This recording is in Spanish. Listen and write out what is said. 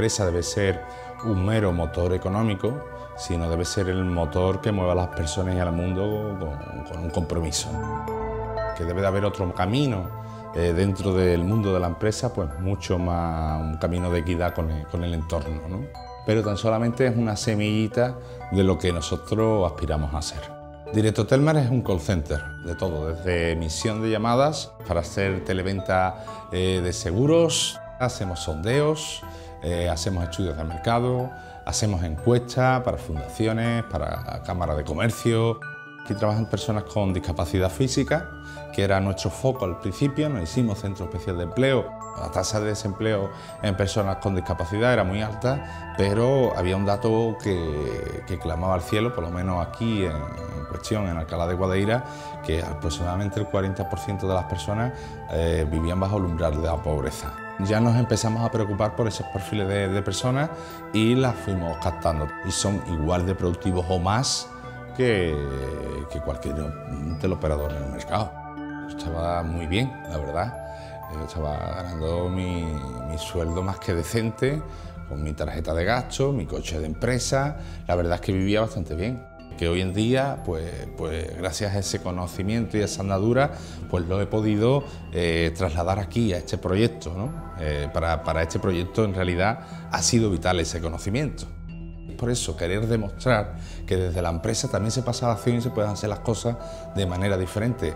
empresa debe ser un mero motor económico, sino debe ser el motor que mueva a las personas y al mundo con un compromiso. Que debe de haber otro camino dentro del mundo de la empresa, pues mucho más un camino de equidad con el entorno, ¿no? Pero tan solamente es una semillita de lo que nosotros aspiramos a hacer. Directo Telmar es un call center de todo, desde emisión de llamadas para hacer televenta de seguros, hacemos sondeos, hacemos estudios de mercado, hacemos encuestas para fundaciones, para cámaras de comercio. Aquí trabajan personas con discapacidad física, que era nuestro foco al principio. Nos hicimos Centro Especial de Empleo. La tasa de desempleo en personas con discapacidad era muy alta, pero había un dato que clamaba al cielo, por lo menos aquí en cuestión, en Alcalá de Guadaíra, que aproximadamente el 40% de las personas vivían bajo el umbral de la pobreza. Ya nos empezamos a preocupar por esos perfiles de personas y las fuimos captando. Y son igual de productivos o más que cualquier teleoperador en el mercado. Estaba muy bien, la verdad. Yo estaba ganando mi sueldo más que decente, con mi tarjeta de gasto, mi coche de empresa. La verdad es que vivía bastante bien. Que hoy en día, pues gracias a ese conocimiento y a esa andadura, pues lo he podido trasladar aquí, a este proyecto, ¿no? Para este proyecto, en realidad, ha sido vital ese conocimiento. Por eso, querer demostrar que desde la empresa también se pasa a la acción y se pueden hacer las cosas de manera diferente.